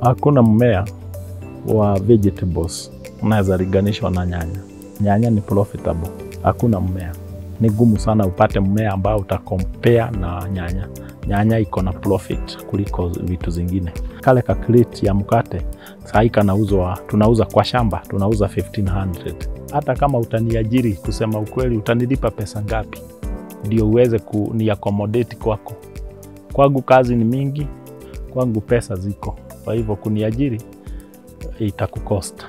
Hakuna mmea wa vegetables unaweza linganishwa na nyanya. Nyanya ni profitable. Hakuna mmea. Ni gumu sana upate mmea ambao utakompea na nyanya. Nyanya iko na profit kuliko vitu zingine. Kale ka crate ya mkate, sahi kanauzwa, tunauza kwa shamba, tunauza 1500. Hata kama utaniajiri, kusema ukweli, utanilipa pesa ngapi ndio uweze kuniaccommodate kwako. Kwangu kazi ni mingi, kwangu pesa ziko. Kwa hivyo kuniajiri itakukosta.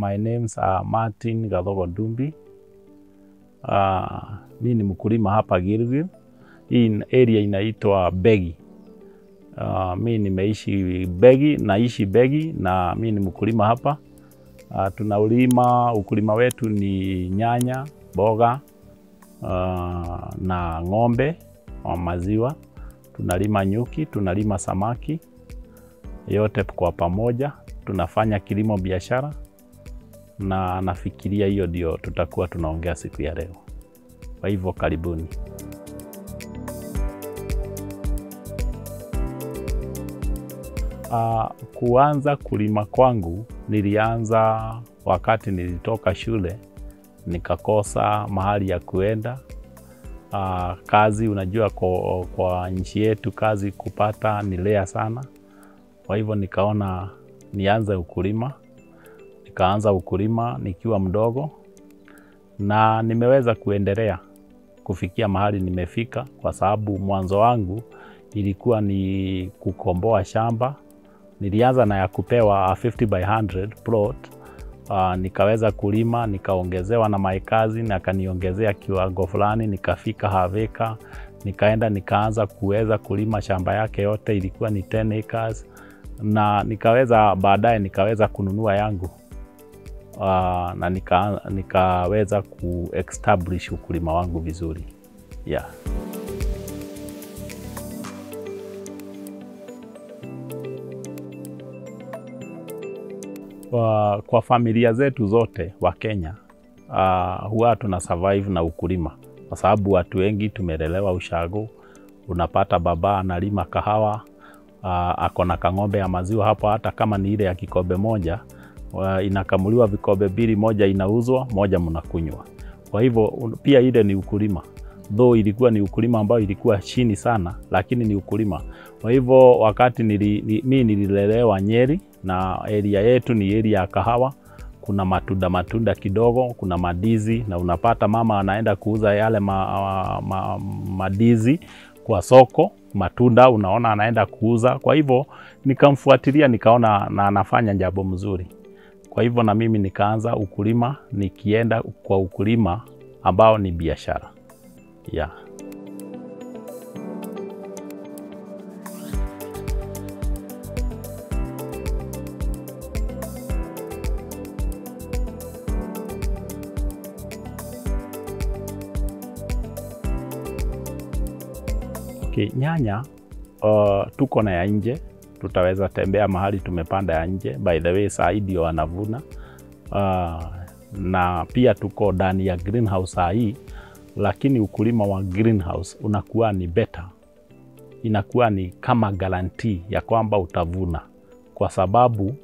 My names are Martin Gadogo Dumbi. Mimi ni mkulima hapa Gilgil. In area inaitwa Begi. Mimi nimeishi Begi, naishi Begi na mimi ni mkulima hapa. Tunaulima, ukulima wetu ni nyanya, boga na ngombe wa maziwa. Tunalima nyuki, tunalima samaki. Yote kwa pamoja. Tunafanya kilimo biashara. Na nafikiria hiyo ndio tutakuwa tunaongea siku ya leo. Kwa hivyo karibuni. Kuanza kulima kwangu nilianza wakati nilitoka shule, nikakosa mahali ya kuenda. Kazi unajua kwa nchi yetu kazi kupata ni lea sana. Kwa hivyo nikaona nianze ukulima. Nikaanza ukulima nikiwa mdogo na nimeweza kuendelea kufikia mahali nimefika, kwa sababu mwanzo wangu ilikuwa ni kukomboa shamba. Nilianza na ya kupewa 50 by 100 plot. Nikaweza kulima, nikaongezewa na maikazi na kaniongezea kiwango fulani, nikafika haveka, nikaenda nikaanza kuweza kulima shamba yake yote ilikuwa ni 10 acres na nikaweza baadaye nikaweza kununua yangu. Na nikaweza ku-establish ukulima wangu vizuri. Yeah. Kwa familia zetu zote wa Kenya, huwa tunasurvive na ukulima. Kwa sababu watu wengi tumelelewa ushago. Unapata baba analima kahawa, akona kangombe ya maziwa hapo, hata kama ni ile ya kikombe moja inakamuliwa vikobe bili, moja inauzwa, moja mnakunywa. Kwa hivyo pia ile ni ukulima. Though ilikuwa ni ukulima ambao ilikuwa chini sana, lakini ni ukulima. Kwa hivyo wakati mimi nililelewa Nyeri na area yetu ni area ya kahawa, kuna matunda kidogo, kuna madizi na unapata mama anaenda kuuza yale madizi kwa soko. Matunda unaona anaenda kuuza. Kwa hivyo nikamfuatilia, nikaona na anafanya jambo mzuri. Kwa hivyo na mimi nikaanza ukulima, nikienda kwa ukulima ambao ni biashara. Yeah. Okay, nyanya tuko na ya nje. Tutaweza tembea mahali tumepanda ya nje. By the way, saa hii ndio wanavuna. Na pia tuko ndani ya greenhouse saa hii. Lakini ukulima wa greenhouse unakuwa ni better. Inakuwa ni kama guarantee ya kwamba utavuna. Kwa sababu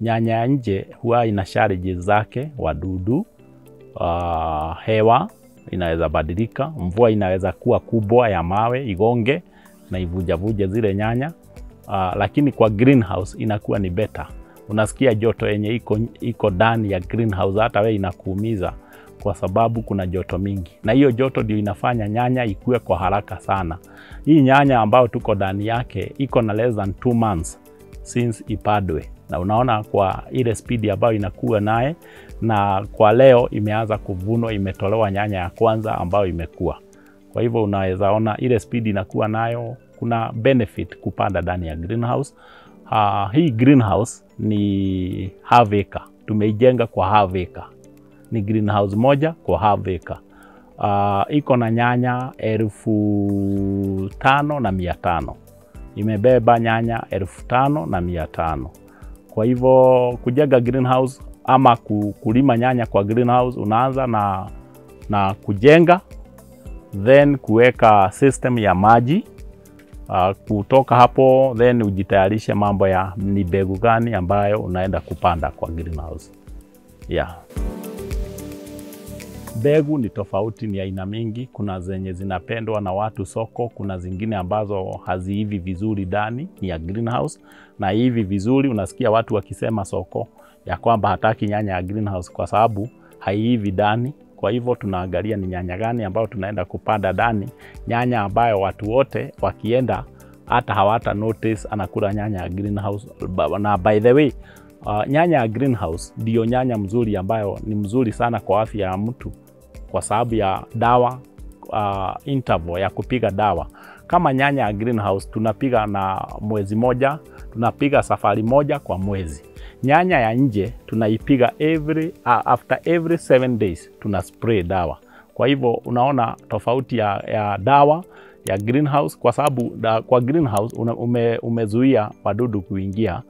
nyanya ya nje huwa ina charge zake, wadudu, hewa inaweza badilika, mvua inaweza kuwa kubwa ya mawe, igonge na ivujavuje zile nyanya. Lakini kwa greenhouse inakuwa ni better. Unasikia joto yenye iko ndani ya greenhouse, hata wewe inakuumiza kwa sababu kuna joto mingi. Na hiyo joto ndio inafanya nyanya ikue kwa haraka sana. Hii nyanya ambayo tuko ndani yake iko na less than 2 months since ipadwe. Na unaona kwa ile speed ambayo inakuwa naye, na kwa leo imeanza kuvunwa, imetolewa nyanya ya kwanza ambayo imekua. Kwa hivyo unaweza ona ile speed inakuwa nayo. Kuna benefit kupanda ndani ya greenhouse. Hii greenhouse ni half acre. Tumeijenga kwa half acre. Ni greenhouse moja kwa half acre. Iko na nyanya 5,500. Imebeba nyanya 5,500. Kwa hivyo kujenga greenhouse ama kulima nyanya kwa greenhouse, unaanza na kujenga, then kuweka system ya maji. Kutoka hapo then ujitayarishe mambo ya ni mbegu gani ambayo unaenda kupanda kwa greenhouse. Yeah. Mbegu ni tofauti, ni aina mingi. Kuna zenye zinapendwa na watu soko, kuna zingine ambazo haziivi vizuri ndani ya greenhouse, na hivi vizuri unasikia watu wakisema soko ya kwamba hataki nyanya ya greenhouse kwa sababu haiivi ndani. Kwa hivyo tunaangalia ni nyanya gani ambayo tunaenda kupanda ndani, nyanya ambayo watu wote wakienda hata hawata notice anakula nyanya ya greenhouse. Na by the way, nyanya ya greenhouse ndio nyanya mzuri ambayo ni mzuri sana kwa afya ya mtu kwa sababu ya dawa, interval ya kupiga dawa. Kama nyanya ya greenhouse tunapiga na mwezi moja, tunapiga safari moja kwa mwezi. Nyanya ya nje tunaipiga after every 7 days, tuna spray dawa. Kwa hivyo unaona tofauti ya dawa ya greenhouse kwa sababu kwa greenhouse umezuia wadudu kuingia,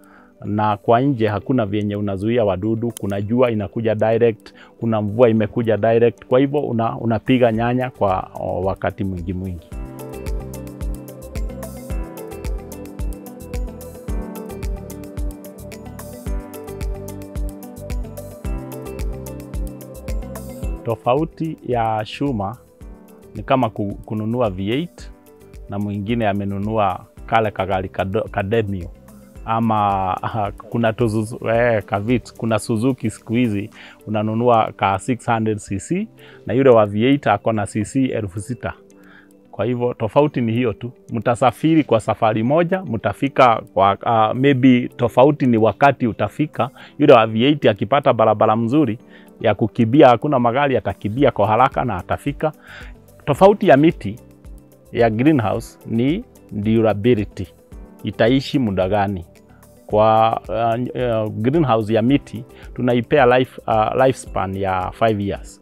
na kwa nje hakuna vyenye unazuia wadudu. Kuna jua inakuja direct, kuna mvua imekuja direct. Kwa hivyo unapiga nyanya kwa wakati mwingi. Tofauti ya shuma ni kama kununua V8 na mwingine amenunua kale kagari kademio ama kuna kavit. Kuna Suzuki siku hizi unanunua ka 600cc na yule wa V8 akona cc 6000. Kwa hivyo tofauti ni hiyo tu. Mtasafiri kwa safari moja, mtafika kwa maybe tofauti ni wakati utafika. Yule wa V8 akipata barabara mzuri ya kukibia, hakuna magari, atakibia kwa haraka na atafika. Tofauti ya miti ya greenhouse ni durability, itaishi muda gani. Kwa greenhouse ya miti tunaipea lifespan ya 5 years.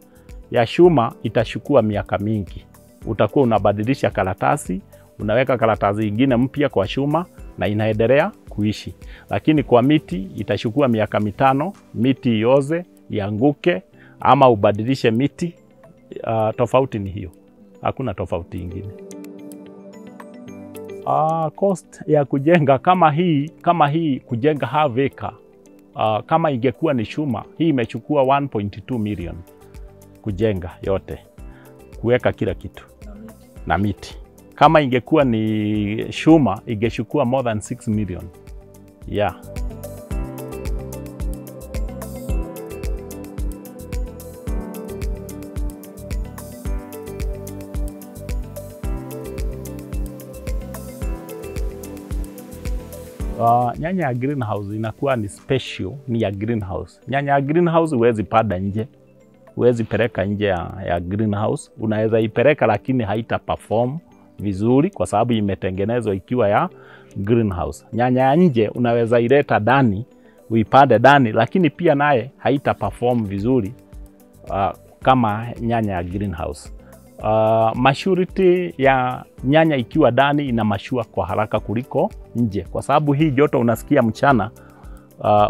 Ya shuma itachukua miaka mingi. Utakuwa unabadilisha karatasi, unaweka karatasi ingine mpya kwa shuma na inaendelea kuishi. Lakini kwa miti itachukua miaka 5, miti yoze, ianguke ama ubadilishe miti. Tofauti ni hiyo, hakuna tofauti ingine. Cost ya kujenga kama hii kujenga half acre, kama ingekuwa ni shuma, hii imechukua 1.2 million kujenga yote, kuweka kila kitu na miti. Kama ingekuwa ni shuma ingechukua more than 6 million. Yeah. Nyanya ya greenhouse inakuwa ni special, ni ya greenhouse. Nyanya ya greenhouse huwezi pada nje, huwezi peleka nje ya greenhouse. Unaweza ipeleka lakini haita perform vizuri kwa sababu imetengenezwa ikiwa ya greenhouse. Nyanya ya nje unaweza ileta ndani, uipande ndani, lakini pia naye haita perform vizuri kama nyanya ya greenhouse. Maturity ya nyanya ikiwa ndani inamashua kwa haraka kuliko nje kwa sababu hii joto unasikia mchana,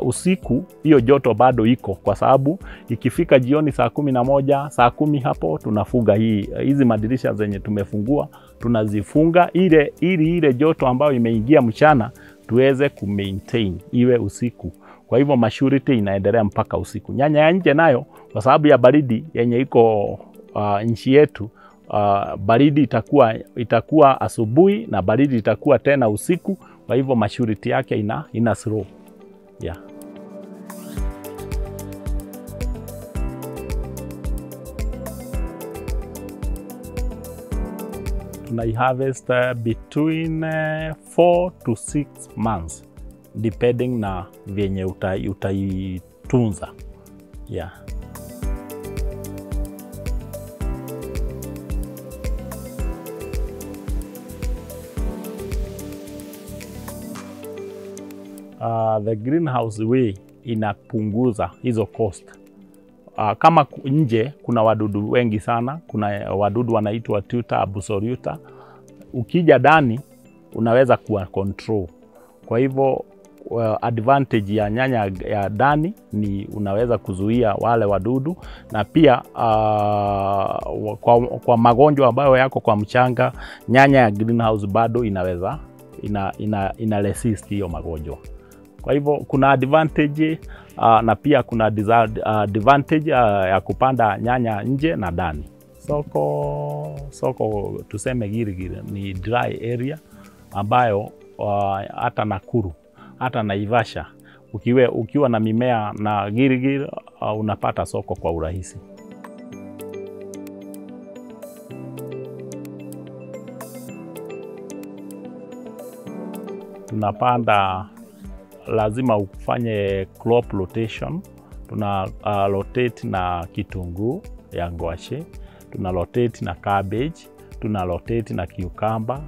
usiku hiyo joto bado iko. Kwa sababu ikifika jioni saa 11, saa 10 hapo tunafunga hizi madirisha zenye tumefungua, tunazifunga ile joto ambayo imeingia mchana tuweze kumaintain iwe usiku. Kwa hivyo maturity inaendelea mpaka usiku. Nyanya ya nje nayo kwa sababu ya baridi yenye iko nchi yetu, baridi itakuwa asubuhi na baridi itakuwa tena usiku. Kwa hivyo maturity yake ina slow. Yeah. Tuna harvest between 4 to 6 months depending na venye utaitunza. Yeah. The greenhouse way inapunguza hizo cost. Kama nje kuna wadudu wengi sana, kuna wadudu wanaitwa tuta, abusoriuta. Ukija ndani unaweza kuwa control. Kwa hivyo advantage ya nyanya ya dani ni unaweza kuzuia wale wadudu, na pia kwa magonjwa ambayo yako kwa mchanga, nyanya ya greenhouse bado inaweza ina resist hiyo magonjwa. Kwa hivyo kuna advantage na pia kuna disadvantage ya kupanda nyanya nje na ndani. Soko tuseme Gilgil ni dry area ambayo hata Nakuru, hata Naivasha, ukiwa na mimea na Gilgil unapata soko kwa urahisi. Tunapanda, lazima ufanye crop rotation. Tuna rotate na kitunguu ya ngwashe, tuna rotate na cabbage, tuna rotate na cucumber,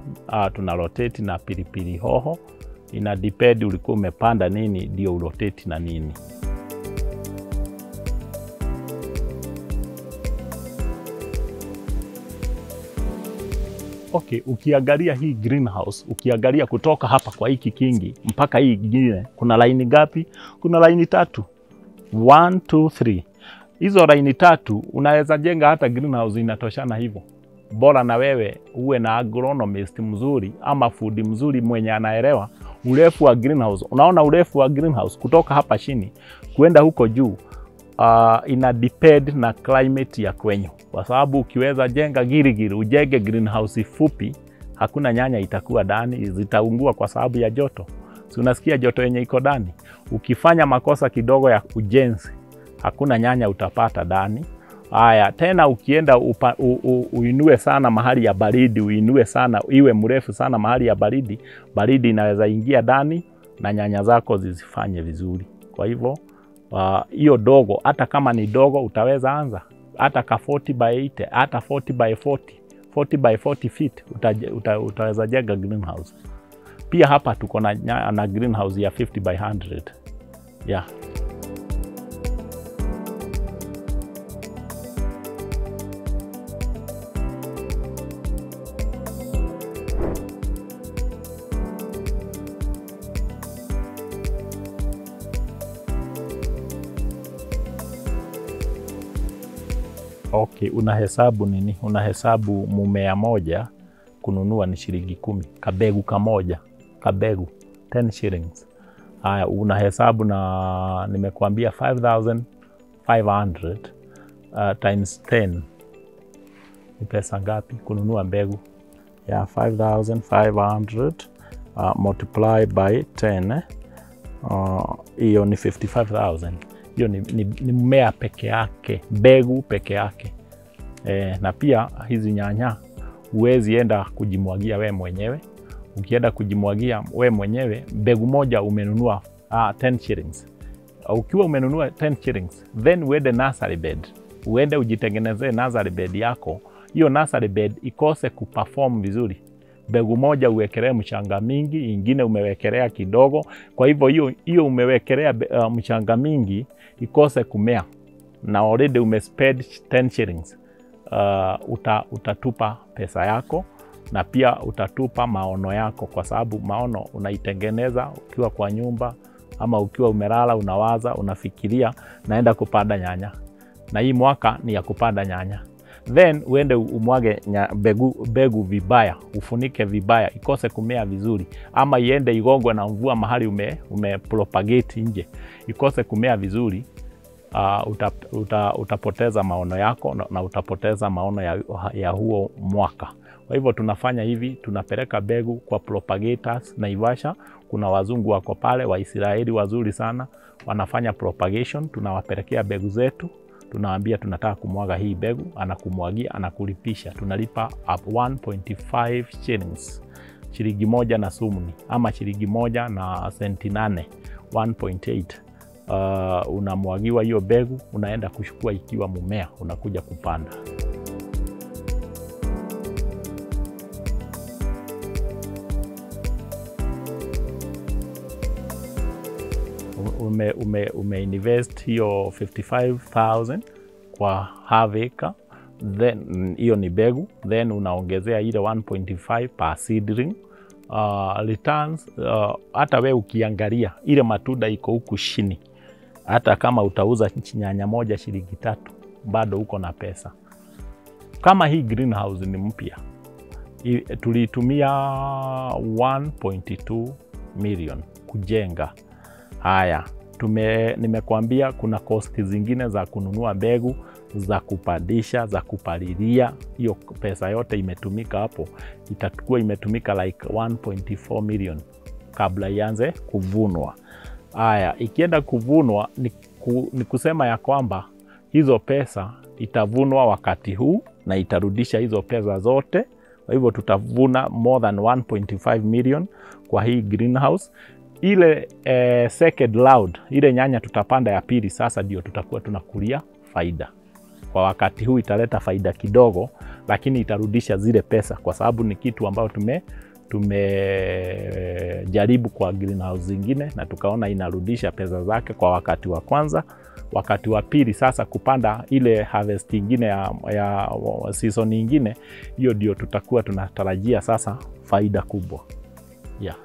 tuna rotate na pilipili hoho. Ina depend ulikuwa umepanda nini ndio urotate na nini. Okay, ukiangalia hii greenhouse, ukiangalia kutoka hapa kwa hiki kingi mpaka hii nyingine, kuna line ngapi? Kuna line tatu. 1, 2, 3. Hizo line tatu unaweza jenga hata greenhouse inatoshana hivyo. Bora na wewe uwe na agronomist mzuri ama food mzuri mwenye anaelewa urefu wa greenhouse. Unaona urefu wa greenhouse kutoka hapa chini kwenda huko juu ina depend na climate ya kwenyu. Kwa sababu ukiweza jenga Gilgil ujenge greenhouse fupi, hakuna nyanya itakuwa ndani, zitaungua kwa sababu ya joto. Si unasikia joto yenye iko ndani? Ukifanya makosa kidogo ya ujenzi, hakuna nyanya utapata ndani. Haya, tena ukienda uinue sana mahali ya baridi, uinue sana, iwe mrefu sana mahali ya baridi, baridi inaweza ingia ndani na nyanya zako zisifanye vizuri. Kwa hivyo hiyo dogo, hata kama ni dogo utaweza anza hata ka 40 by 80, hata 40 by 40, 40 by 40 feet, utaweza jenga greenhouse. Pia hapa tuko na greenhouse ya 50 by 100. Yeah. Okay, unahesabu nini? Unahesabu mumea moja kununua ni shilingi 10, kabegu kamoja, kabegu 10 shillings. Haya, unahesabu na nimekuambia 5,500 times 10. Ni pesa ngapi kununua mbegu? Ya 5,500 multiply by 10. Hiyo ni 55,000. Hiyo ni mmea peke yake, mbegu peke yake. Na pia hizi nyanya huwezi enda kujimwagia we mwenyewe. Ukienda kujimwagia we mwenyewe, mbegu moja umenunua 10 shillings. Ukiwa umenunua 10 shillings, then uende nursery bed. Uende ujitengeneze nursery bed yako. Hiyo nursery bed ikose kuperform vizuri. Mbegu moja uwekelea mchanga mingi, ingine umewekelea kidogo. Kwa hivyo hiyo umewekelea mchanga mingi ikose kumea, na already umespend 10 shillings. Utatupa pesa yako na pia utatupa maono yako, kwa sababu maono unaitengeneza ukiwa kwa nyumba ama ukiwa umelala unawaza, unafikiria naenda kupanda nyanya. Na hii mwaka ni ya kupanda nyanya. Then uende umwage mbegu vibaya, ufunike vibaya, ikose kumea vizuri, ama iende igongwe na mvua mahali umepropagate nje, ikose kumea vizuri. Utapoteza maono yako na utapoteza maono ya huo mwaka. Kwa hivyo tunafanya hivi, tunapeleka mbegu kwa propagators. Naivasha kuna wazungu wako pale, Waisraeli wazuri sana, wanafanya propagation. Tunawapelekea mbegu zetu, tunaambia tunataka kumwaga hii mbegu, anakumwagia, anakulipisha. Tunalipa up 1.5 shillings, shilingi moja na sumuni ama shilingi moja na senti 8, 1.8. Unamwagiwa hiyo mbegu, unaenda kushukua ikiwa mumea, unakuja kupanda. Umeinvest hiyo 55,000 kwa half acre, then hiyo ni mbegu, then unaongezea ile 1.5 per seedling. returns. Hata we ukiangalia ile matunda iko huku chini, hata kama utauza nyanya moja $3 bado uko na pesa. Kama hii greenhouse ni mpya, tulitumia 1.2 million kujenga. Haya, nimekuambia kuna cost zingine za kununua mbegu, za kupandisha, za kupalilia. Hiyo pesa yote imetumika hapo. Itakuwa imetumika like 1.4 million kabla ianze kuvunwa. Haya, ikienda kuvunwa ni kusema ya kwamba hizo pesa itavunwa wakati huu na itarudisha hizo pesa zote. Kwa hivyo tutavuna more than 1.5 million kwa hii greenhouse. Ile second loud, ile nyanya tutapanda ya pili sasa ndio tutakuwa tunakulia faida. Kwa wakati huu italeta faida kidogo, lakini itarudisha zile pesa kwa sababu ni kitu ambao tumejaribu kwa greenhouse zingine na tukaona inarudisha pesa zake kwa wakati wa kwanza. Wakati wa pili sasa kupanda ile harvest nyingine ya season nyingine, hiyo ndio tutakuwa tunatarajia sasa faida kubwa. Yeah.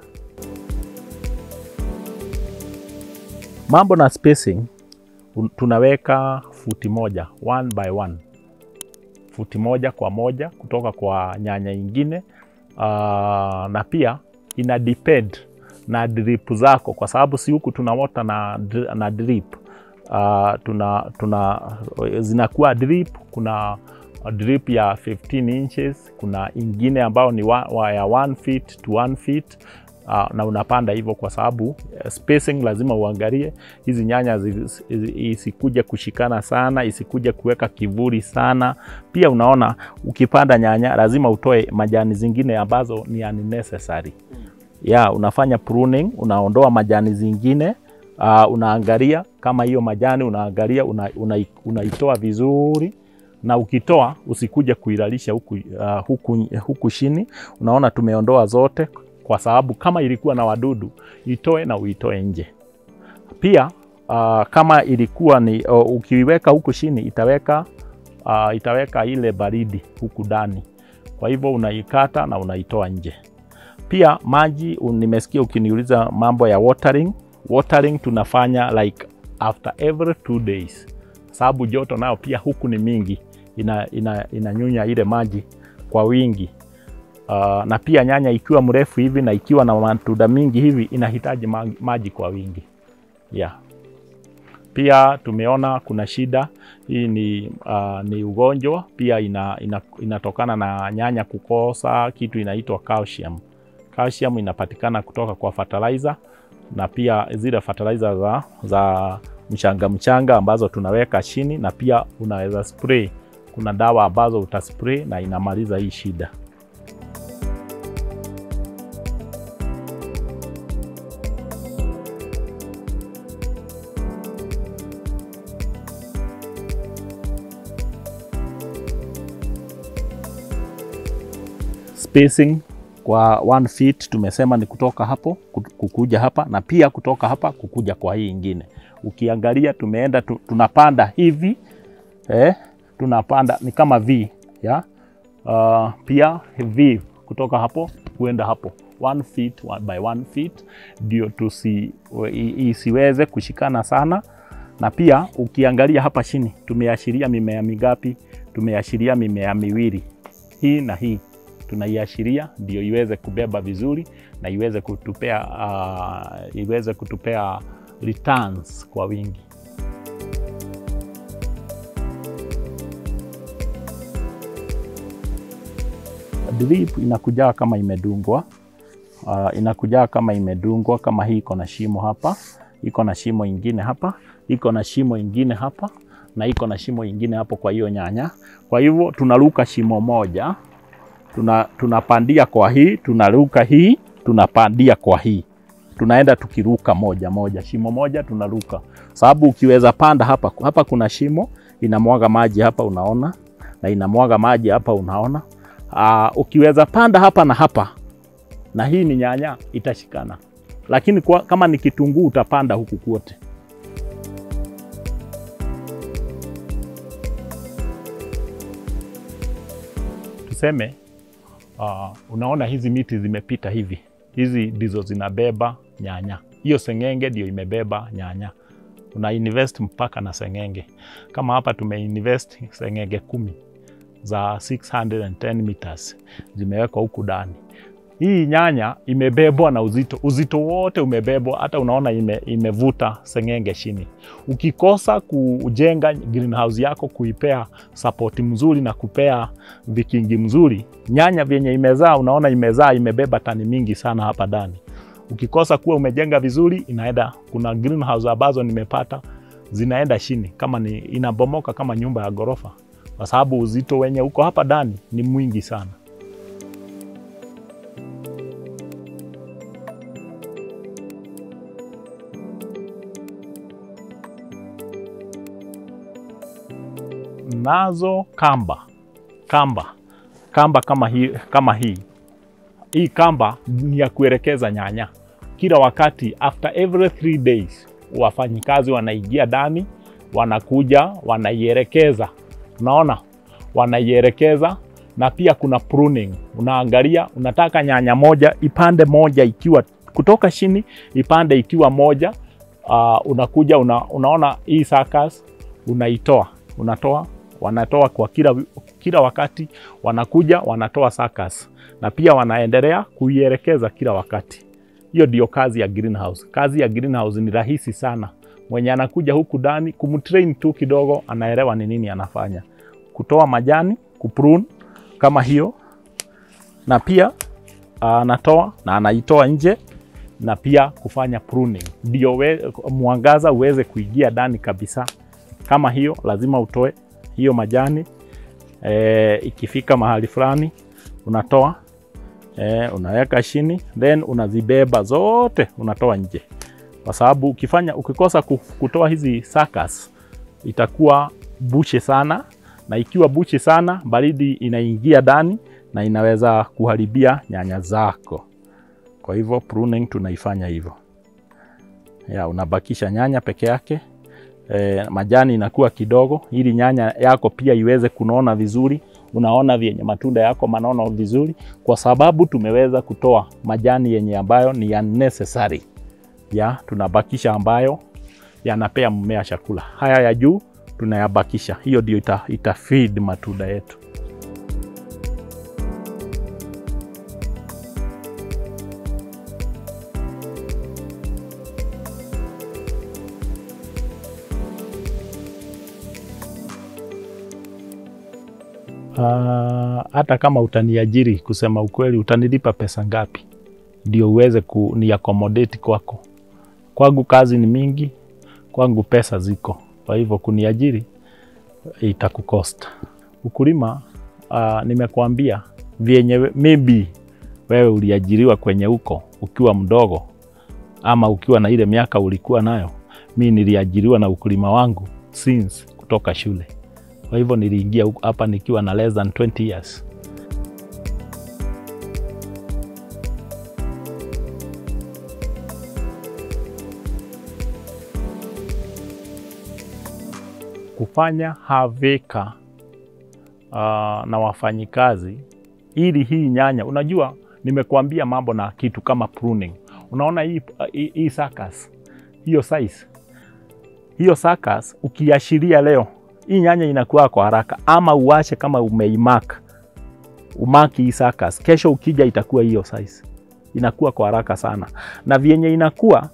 Mambo na spacing, tunaweka futi moja, 1 by 1. Futi moja kwa moja kutoka kwa nyanya ingine. Na pia ina depend na drip zako kwa sababu si huku tunawota na drip. Zinakuwa drip, kuna drip ya 15 inches, kuna ingine ambao ni ya 1 feet to 1 feet. Na unapanda hivyo kwa sababu spacing lazima uangalie hizi nyanya isikuja kushikana sana, isikuja kuweka kivuli sana. Pia unaona ukipanda nyanya lazima utoe majani zingine ambazo ni unnecessary. Yeah, unafanya pruning, unaondoa majani zingine. Unaangalia kama hiyo majani unaangalia unaitoa vizuri, na ukitoa usikuja kuilalisha huku chini. Unaona tumeondoa zote kwa sababu kama ilikuwa na wadudu itoe na uitoe nje. Pia kama ilikuwa ni ukiweka huku chini itaweka ile baridi huku ndani. Kwa hivyo unaikata na unaitoa nje. Pia maji, nimesikia ukiniuliza mambo ya watering. Watering tunafanya like after every 2 days. Sababu joto nao pia huku ni mingi, inanyunya ile maji kwa wingi. Na pia nyanya ikiwa mrefu hivi na ikiwa na matunda mingi hivi inahitaji maji kwa wingi. Yeah. Pia tumeona kuna shida hii ni ugonjwa, pia inatokana na nyanya kukosa kitu inaitwa calcium. Calcium inapatikana kutoka kwa fertilizer, na pia zile fertilizer za mchanga ambazo tunaweka chini, na pia unaweza spray. Kuna dawa ambazo utaspray na inamaliza hii shida. Spacing kwa 1 feet tumesema ni kutoka hapo kukuja hapa, na pia kutoka hapa kukuja kwa hii ingine. Ukiangalia tumeenda tunapanda hivi, tunapanda ni kama V, ya. Pia V kutoka hapo kuenda hapo 1 feet by 1 feet ndio isiweze kushikana sana. Na pia ukiangalia hapa chini tumeashiria mimea mingapi? Tumeashiria mimea miwili, hii na hii tunaiashiria ndio iweze kubeba vizuri na iweze kutupea returns kwa wingi. Drip inakuja kama imedungwa, kama hii iko na shimo hapa, iko na shimo ingine hapa, iko na shimo ingine hapa, na iko na shimo ingine hapo kwa hiyo nyanya. Kwa hivyo tunaruka shimo moja, tunapandia kwa hii, tunaruka hii, tunapandia kwa hii. Tunaenda tukiruka moja moja, shimo moja tunaruka. Sababu ukiweza panda hapa, hapa kuna shimo, inamwaga maji hapa unaona, na inamwaga maji hapa unaona. Ukiweza panda hapa na hapa, na hii ni nyanya itashikana. Lakini kama ni kitunguu utapanda huku kwote. Tuseme unaona hizi miti zimepita hivi. Hizi ndizo zinabeba nyanya. Hiyo sengenge ndio imebeba nyanya. Tuna invest mpaka na sengenge. Kama hapa tume invest sengenge 10 za 610 meters. Zimewekwa huku ndani. Hii nyanya imebebwa na uzito. Uzito wote umebebwa, hata unaona imevuta sengenge chini. Ukikosa kujenga greenhouse yako kuipea support mzuri na kupea vikingi mzuri, nyanya vyenye imezaa unaona imezaa imebeba tani mingi sana hapa ndani. Ukikosa kuwa umejenga vizuri, inaenda. Kuna greenhouse ambazo nimepata zinaenda chini, kama ni inabomoka kama nyumba ya gorofa, kwa sababu uzito wenye uko hapa ndani ni mwingi sana. Nazo kamba kama hii kamba ni ya kuelekeza nyanya. Kila wakati, after every 3 days, wafanyikazi wanaingia ndani, wanakuja, wanaielekeza. Unaona, wanaielekeza. Na pia kuna pruning. Unaangalia, unataka nyanya moja, ipande moja ikiwa kutoka chini, ipande ikiwa moja. Unakuja, unaona hii suckers, unaitoa, wanatoa kwa kila wakati, wanakuja wanatoa suckers, na pia wanaendelea kuielekeza kila wakati. Hiyo ndio kazi ya greenhouse. Kazi ya greenhouse ni rahisi sana. Mwenye anakuja huku ndani, kumtrain tu kidogo, anaelewa ni nini anafanya. Kutoa majani, kuprune kama hiyo, na pia anatoa na anaitoa nje, na pia kufanya pruning ndio mwangaza uweze kuingia ndani kabisa. Kama hiyo lazima utoe hiyo majani. Ikifika mahali fulani unatoa, unaweka chini, then unazibeba zote unatoa nje. Kwa sababu ukikosa kutoa hizi suckers itakuwa buche sana, na ikiwa buche sana baridi inaingia ndani na inaweza kuharibia nyanya zako. Kwa hivyo pruning tunaifanya hivyo. Ya unabakisha nyanya peke yake. Majani inakuwa kidogo ili nyanya yako pia iweze kunona vizuri. Unaona vyenye matunda yako manono vizuri, kwa sababu tumeweza kutoa majani yenye ambayo ni unnecessary. Ya tunabakisha ambayo yanapea mmea chakula. Haya ya juu tunayabakisha. Hiyo ndio ita feed matunda yetu. Hata kama utaniajiri, kusema ukweli, utanilipa pesa ngapi ndio uweze kuniaccommodate kwako. Kwangu kazi ni mingi, kwangu pesa ziko. Kwa hivyo kuniajiri itakukosta. Ukulima nimekuambia vyenye maybe wewe uliajiriwa kwenye huko ukiwa mdogo, ama ukiwa na ile miaka ulikuwa nayo. Mimi niliajiriwa na ukulima wangu since kutoka shule. Kwa hivyo niliingia hapa nikiwa na less than 20 years. Kufanya haveka na wafanyikazi ili hii nyanya, unajua nimekuambia mambo na kitu kama pruning. Unaona hii suckers, hiyo size. Hiyo suckers ukiashiria leo, hii nyanya inakuwa kwa haraka, ama uache kama umeimark. Umaki hii suckers, kesho ukija itakuwa hiyo size. Inakuwa kwa haraka sana. Na vyenye inakuwa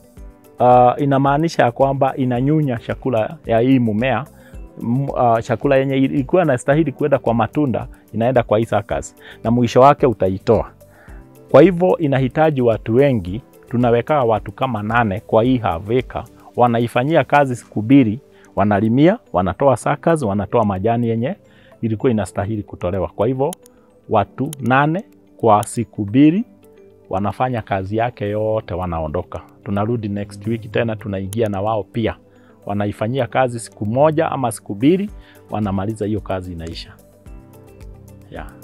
inamaanisha kwamba inanyunya chakula ya hii mmea. Chakula yenye ilikuwa na stahili kwenda kwa matunda inaenda kwa hii suckers, na mwisho wake utaitoa. Kwa hivyo inahitaji watu wengi. Tunaweka watu kama 8 kwa hii haveka. Wanaifanyia kazi siku 2, wanalimia, wanatoa suckers, wanatoa majani yenye ilikuwa inastahili kutolewa. Kwa hivyo watu 8 kwa siku 2 wanafanya kazi yake yote, wanaondoka. Tunarudi next week tena, tunaingia na wao pia. Wanaifanyia kazi siku 1 ama siku 2, wanamaliza hiyo kazi inaisha. Yeah.